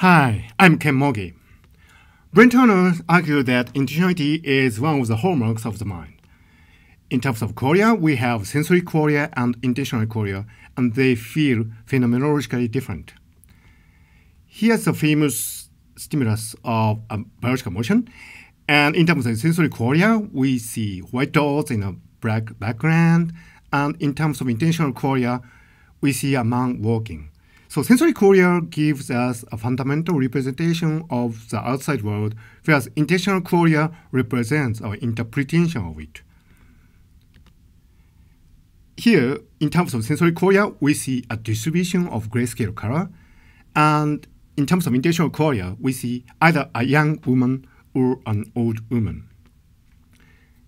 Hi, I'm Ken Mogi. Brentano argued that intentionality is one of the hallmarks of the mind. In terms of qualia, we have sensory qualia and intentional qualia, and they feel phenomenologically different. Here's the famous stimulus of a biological motion, and in terms of sensory qualia, we see white dots in a black background, and in terms of intentional qualia, we see a man walking. So sensory qualia gives us a fundamental representation of the outside world, whereas intentional qualia represents our interpretation of it. Here, in terms of sensory qualia, we see a distribution of grayscale color, and in terms of intentional qualia, we see either a young woman or an old woman.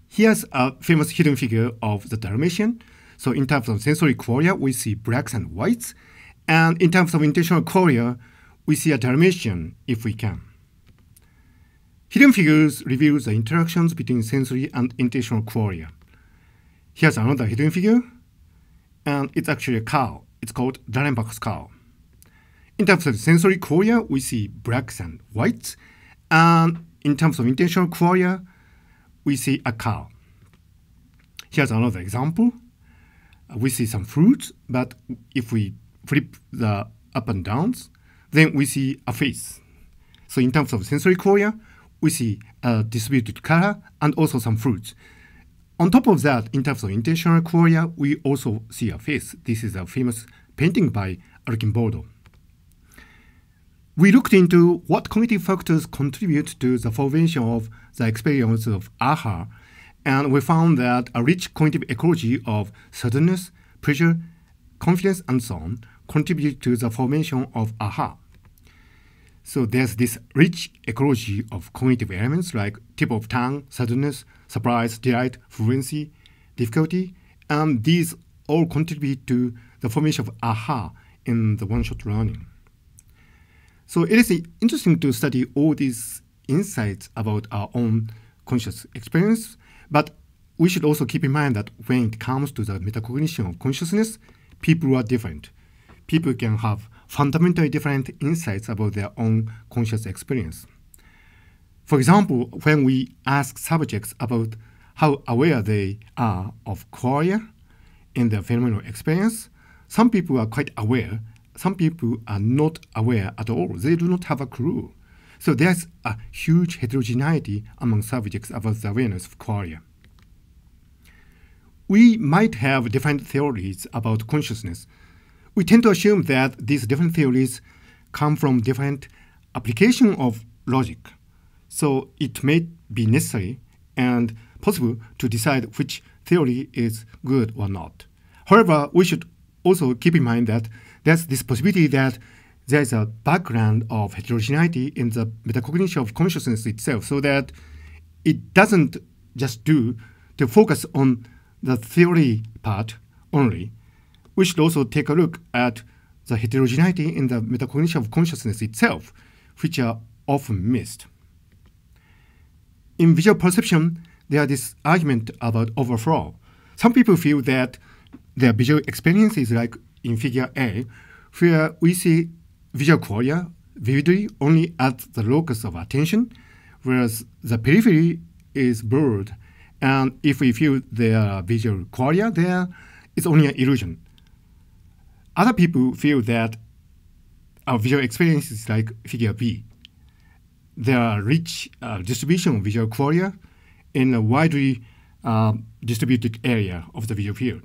Here's a famous hidden figure of the Dalmatian. So in terms of sensory qualia, we see blacks and whites, and in terms of intentional qualia, we see a Dalmatian if we can. Hidden figures reveal the interactions between sensory and intentional qualia. Here's another hidden figure, and it's actually a cow. It's called Dallenbach's cow. In terms of sensory qualia, we see blacks and whites, and in terms of intentional qualia, we see a cow. Here's another example. We see some fruits, but if we flip the up and downs, then we see a face. So in terms of sensory qualia, we see a distributed color and also some fruits. On top of that, in terms of intentional qualia, we also see a face. This is a famous painting by Arcimboldo. We looked into what cognitive factors contribute to the formation of the experience of aha, and we found that a rich cognitive ecology of suddenness, pressure, confidence, and so on contribute to the formation of aha. So there's this rich ecology of cognitive elements like tip of tongue, suddenness, surprise, delight, fluency, difficulty, and these all contribute to the formation of aha in the one-shot learning. So it is interesting to study all these insights about our own conscious experience, but we should also keep in mind that when it comes to the metacognition of consciousness, people are different. People can have fundamentally different insights about their own conscious experience. For example, when we ask subjects about how aware they are of qualia in their phenomenal experience, some people are quite aware, some people are not aware at all. They do not have a clue. So there's a huge heterogeneity among subjects about the awareness of qualia. We might have different theories about consciousness. We tend to assume that these different theories come from different applications of logic. So it may be necessary and possible to decide which theory is good or not. However, we should also keep in mind that there's this possibility that there's a background of heterogeneity in the metacognition of consciousness itself, so that it doesn't just do to focus on the theory part only. We should also take a look at the heterogeneity in the metacognition of consciousness itself, which are often missed. In visual perception, there is this argument about overflow. Some people feel that their visual experience is like in figure A, where we see visual qualia vividly only at the locus of attention, whereas the periphery is blurred. And if we feel there are visual qualia there, it's only an illusion. Other people feel that our visual experience is like figure B. There are rich distribution of visual qualia in a widely distributed area of the visual field.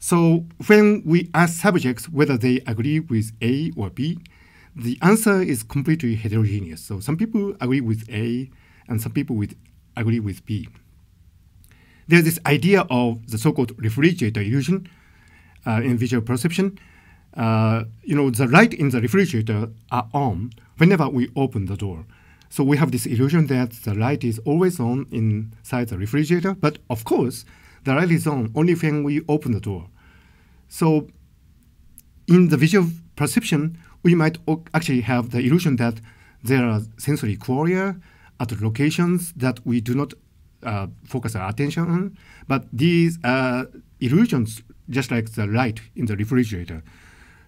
So when we ask subjects whether they agree with A or B, the answer is completely heterogeneous. So some people agree with A and some people agree with B. There's this idea of the so-called refrigerator illusion in visual perception. The light in the refrigerator are on whenever we open the door. So we have this illusion that the light is always on inside the refrigerator, but of course, the light is on only when we open the door. So in the visual perception, we might actually have the illusion that there are sensory qualia at locations that we do not focus our attention on, but these are illusions just like the light in the refrigerator.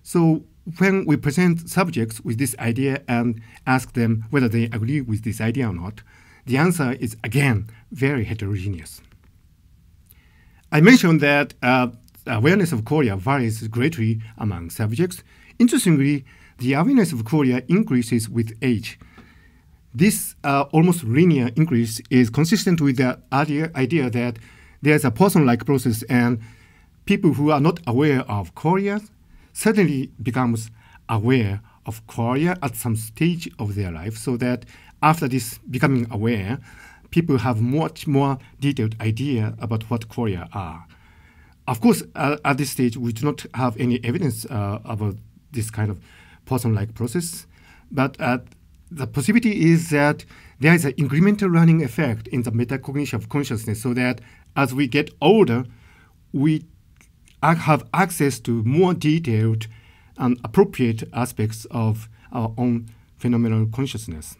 So when we present subjects with this idea and ask them whether they agree with this idea or not, the answer is, again, very heterogeneous. I mentioned that awareness of qualia varies greatly among subjects. Interestingly, the awareness of qualia increases with age. This almost linear increase is consistent with the idea that there's a person-like process, and people who are not aware of qualia suddenly becomes aware of qualia at some stage of their life, so that after this becoming aware, people have much more detailed idea about what qualia are. Of course, at this stage, we do not have any evidence about this kind of person-like process, but the possibility is that there is an incremental learning effect in the metacognition of consciousness, so that as we get older, we have access to more detailed and appropriate aspects of our own phenomenal consciousness.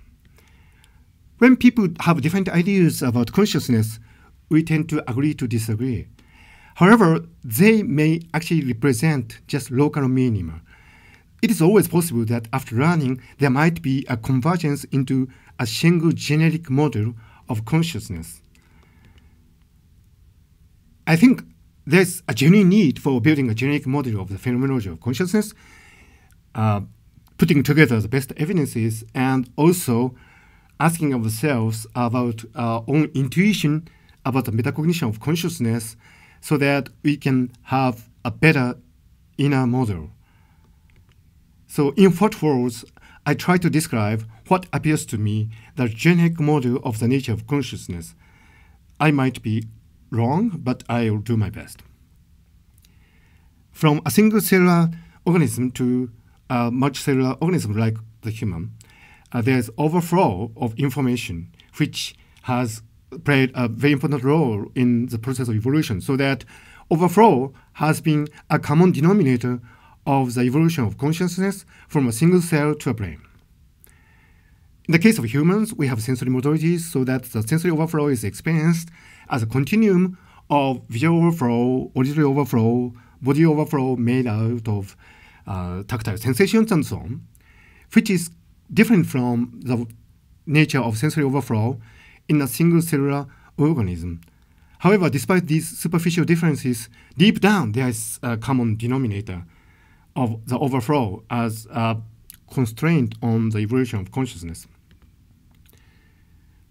When people have different ideas about consciousness, we tend to agree to disagree. However, they may actually represent just local minima. It is always possible that after learning, there might be a convergence into a single generic model of consciousness. I think there's a genuine need for building a generic model of the phenomenology of consciousness, putting together the best evidences, and also asking ourselves about our own intuition about the metacognition of consciousness, so that we can have a better inner model. So in footwords, I try to describe what appears to me the generic model of the nature of consciousness. I might be wrong, but I will do my best. From a single cellular organism to a multicellular organism like the human, there is overflow of information, which has played a very important role in the process of evolution, so that overflow has been a common denominator of the evolution of consciousness from a single cell to a brain. In the case of humans, we have sensory modalities, so that the sensory overflow is experienced as a continuum of visual overflow, auditory overflow, body overflow made out of tactile sensations and so on, which is different from the nature of sensory overflow in a single cellular organism. However, despite these superficial differences, deep down there is a common denominator of the overflow as a constraint on the evolution of consciousness.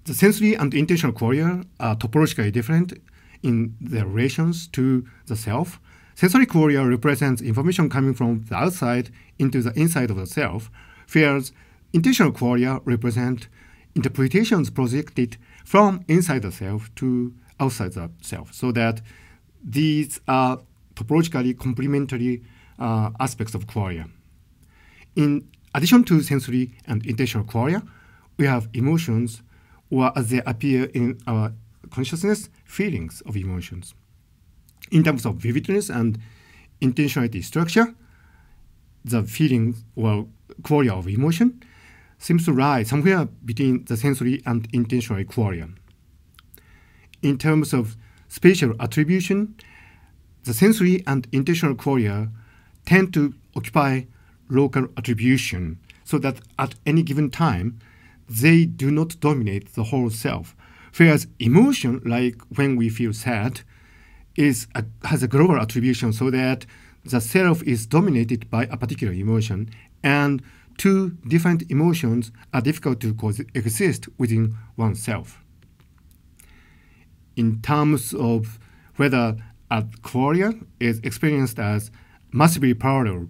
The sensory and intentional qualia are topologically different in their relations to the self. Sensory qualia represents information coming from the outside into the inside of the self, whereas intentional qualia represent interpretations projected from inside the self to outside the self, so that these are topologically complementary aspects of qualia. In addition to sensory and intentional qualia, we have emotions, or as they appear in our consciousness, feelings of emotions. In terms of vividness and intentionality structure, the feeling or qualia of emotion seems to lie somewhere between the sensory and intentional qualia. In terms of spatial attribution, the sensory and intentional qualia tend to occupy local attribution, so that at any given time, they do not dominate the whole self. Whereas emotion, like when we feel sad, has a global attribution, so that the self is dominated by a particular emotion, and two different emotions are difficult to coexist within oneself. In terms of whether a qualia is experienced as massively parallel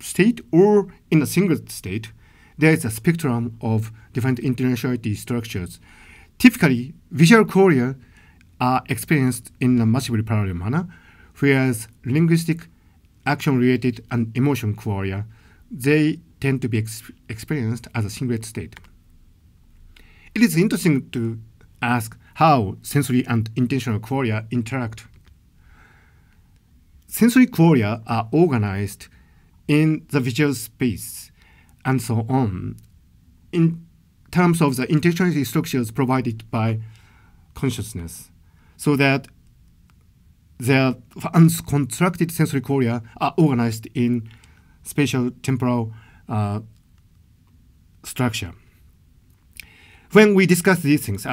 state or in a single state, there is a spectrum of different intentionality structures. Typically, visual qualia are experienced in a massively parallel manner, whereas linguistic, action-related, and emotion qualia, they tend to be experienced as a single state. It is interesting to ask how sensory and intentional qualia interact. Sensory qualia are organized in the visual space, and so on, in terms of the intentionality structures provided by consciousness, so that their unconstructed sensory qualia are organized in spatiotemporal structure. When we discuss these things,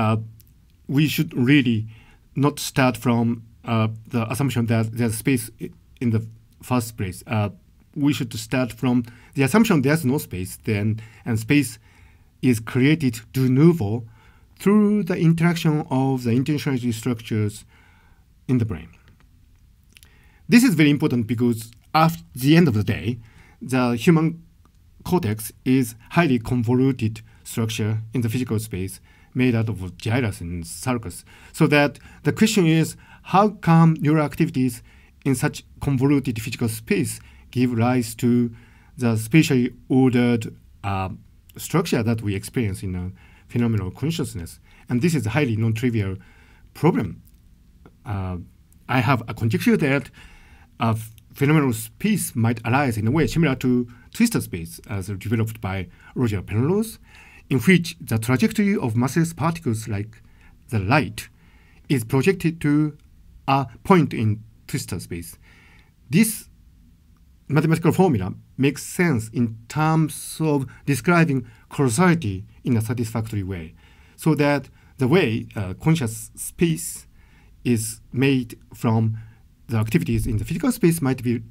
we should really not start from the assumption that there's space in the first place. We should start from the assumption there's no space, then, and space is created de novo through the interaction of the intentionality structures in the brain. This is very important because at the end of the day, the human cortex is highly convoluted structure in the physical space made out of gyrus and sulcus. So that the question is, how come neural activities in such convoluted physical space give rise to the spatially ordered structure that we experience in a phenomenal consciousness? And this is a highly non-trivial problem. I have a conjecture that a phenomenal space might arise in a way similar to twistor space as developed by Roger Penrose, in which the trajectory of massless particles like the light is projected to a point in twistor space. This mathematical formula makes sense in terms of describing causality in a satisfactory way, so that the way conscious space is made from the activities in the physical space might be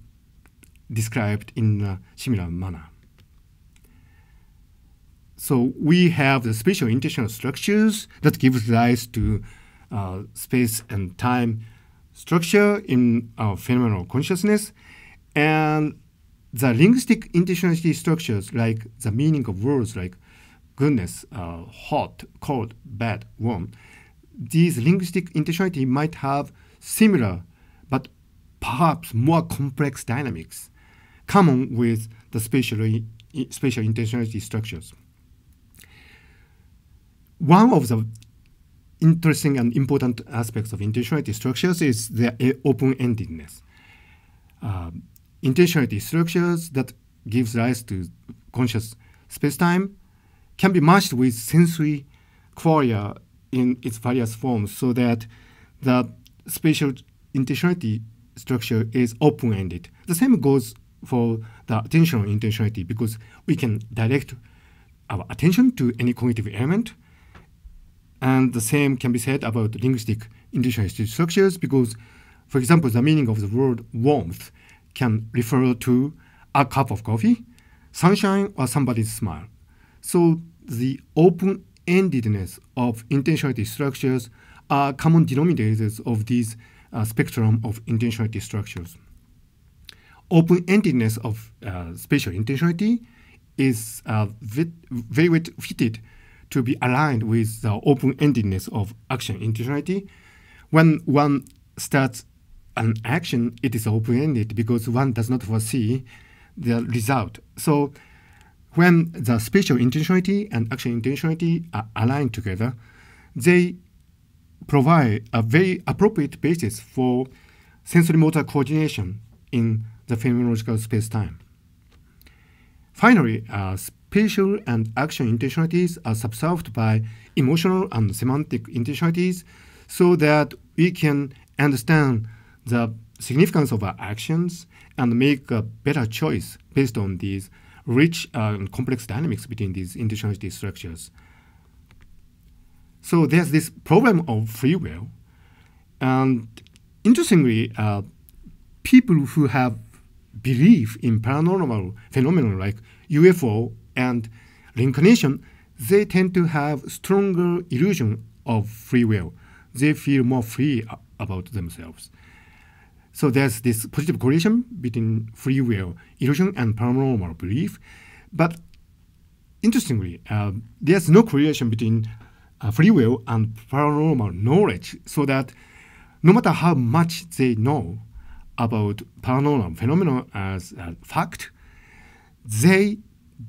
described in a similar manner. So we have the spatial intentional structures that give rise to space and time structure in our phenomenal consciousness, and the linguistic intentionality structures like the meaning of words like goodness, hot, cold, bad, warm. These linguistic intentionality might have similar but perhaps more complex dynamics common with the spatial intentionality structures. One of the interesting and important aspects of intentionality structures is their open-endedness. Intentionality structures that gives rise to conscious spacetime can be matched with sensory qualia in its various forms, so that the spatial intentionality structure is open-ended. The same goes for the attentional intentionality, because we can direct our attention to any cognitive element. And the same can be said about linguistic intentionality structures, because, for example, the meaning of the word warmth can refer to a cup of coffee, sunshine, or somebody's smile. So the open-endedness of intentionality structures are common denominators of these spectrum of intentionality structures. Open-endedness of spatial intentionality is very well fitted to be aligned with the open-endedness of action intentionality. When one starts an action, it is open-ended because one does not foresee the result. So when the spatial intentionality and action intentionality are aligned together, they provide a very appropriate basis for sensory-motor coordination in the phenomenological space-time. Finally, spatial and action intentionalities are subserved by emotional and semantic intentionalities, so that we can understand the significance of our actions and make a better choice based on these rich and complex dynamics between these intentionality structures. So there's this problem of free will, and interestingly, people who have belief in paranormal phenomena like UFO and reincarnation, they tend to have stronger illusion of free will. They feel more free about themselves. So there's this positive correlation between free will, illusion, and paranormal belief. But interestingly, there's no correlation between free will and paranormal knowledge, so that no matter how much they know about paranormal phenomena as a fact, they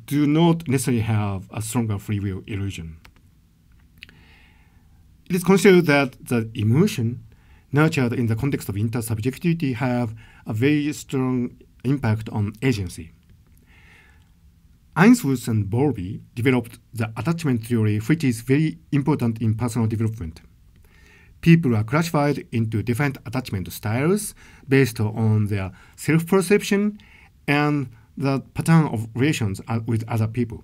do not necessarily have a stronger free will illusion. It is considered that the emotion nurtured in the context of intersubjectivity have a very strong impact on agency. Ainsworth and Bowlby developed the attachment theory, which is very important in personal development. People are classified into different attachment styles based on their self-perception and the pattern of relations with other people.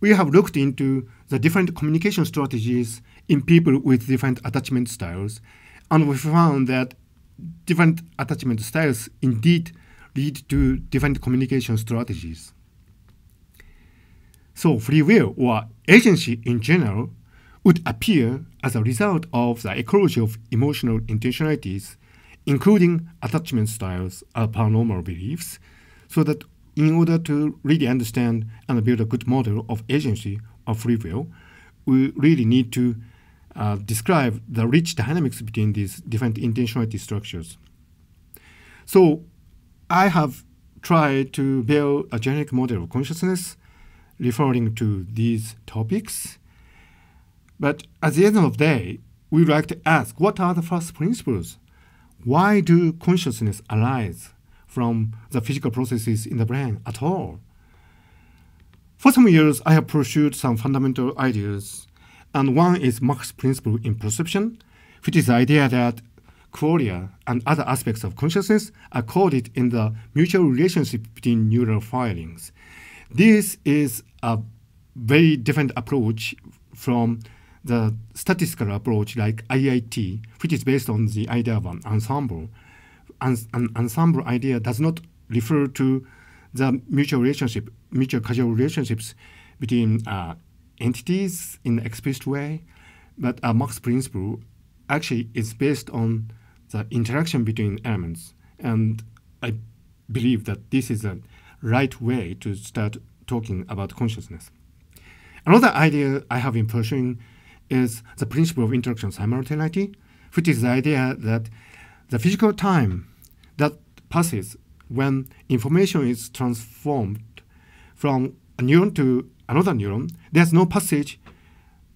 We have looked into the different communication strategies in people with different attachment styles, and we found that different attachment styles indeed lead to different communication strategies. So free will, or agency in general, would appear as a result of the ecology of emotional intentionalities, including attachment styles and paranormal beliefs, so that in order to really understand and build a good model of agency or free will, we really need to describe the rich dynamics between these different intentionality structures. So I have tried to build a generic model of consciousness referring to these topics. But at the end of the day, we like to ask, what are the first principles? Why do consciousness arise from the physical processes in the brain at all? For some years, I have pursued some fundamental ideas, and one is Mach's principle in perception, which is the idea that qualia and other aspects of consciousness are coded in the mutual relationship between neural firings. This is a very different approach from the statistical approach like IIT, which is based on the idea of an ensemble. An ensemble idea does not refer to the mutual causal relationships between entities in an explicit way, but Mach's principle actually is based on the interaction between elements. And I believe that this is a right way to start talking about consciousness. Another idea I have been pursuing is the principle of interaction simultaneity, which is the idea that the physical time that passes when information is transformed from a neuron to another neuron, there's no passage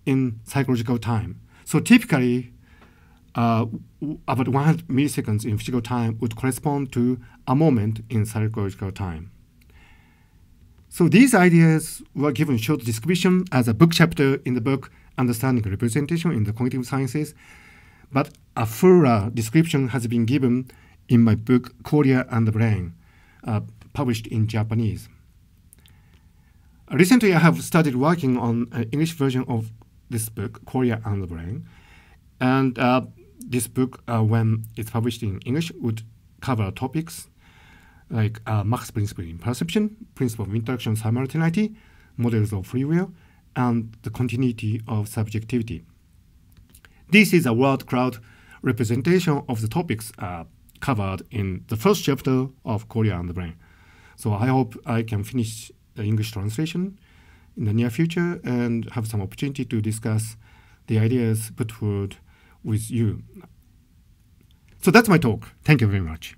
in psychological time. So typically, about 100 milliseconds in physical time would correspond to a moment in psychological time. So these ideas were given short description as a book chapter in the book Understanding Representation in the Cognitive Sciences, but a fuller description has been given in my book Qualia and the Brain, published in Japanese. Recently, I have started working on an English version of this book, Qualia and the Brain, and this book, when it's published in English, would cover topics like Mach's principle in perception, principle of interaction simultaneity, models of free will, and the continuity of subjectivity. This is a world-class representation of the topics covered in the first chapter of Qualia and the Brain. So I hope I can finish the English translation in the near future and have some opportunity to discuss the ideas put forward with you. So that's my talk. Thank you very much.